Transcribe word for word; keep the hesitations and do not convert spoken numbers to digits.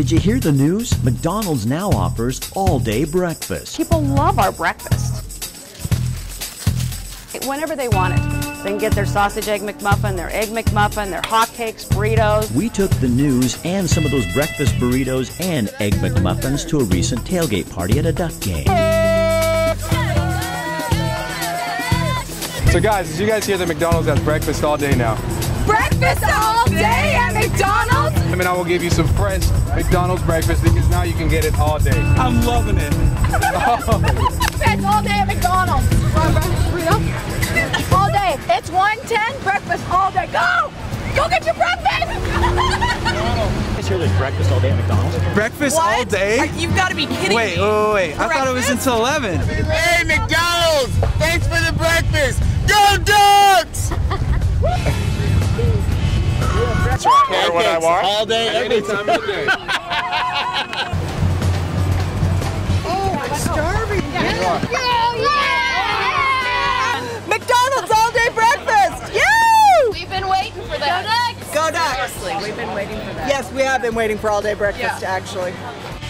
Did you hear the news? McDonald's now offers all-day breakfast. People love our breakfast. Whenever they want it. They can get their sausage egg McMuffin, their egg McMuffin, their hotcakes, burritos. We took the news and some of those breakfast burritos and egg McMuffins to a recent tailgate party at a Duck game. So guys, as you guys hear that McDonald's has breakfast all day now. Breakfast all day at McDonald's? I mean, I will give you some fresh McDonald's breakfast because now you can get it all day. I'm loving it. Breakfast all day at McDonald's. All day. It's one ten, breakfast all day. Go! Go get your breakfast! You guys hear there's breakfast all day at McDonald's? Breakfast what? all day? Are, you've got to be kidding wait, me. Wait, wait, wait. Breakfast? I thought it was until eleven. Hey, McDonald's! Thanks for the breakfast! Go Ducks! Or what I want. All day, every time of the day. Oh, I'm starving. Yeah. Yeah. Yeah. McDonald's all day breakfast. Yeah. We've been waiting for that. Go Ducks. Go Ducks. Seriously, we've been waiting for that. Yes, we have been waiting for all day breakfast, yeah. actually.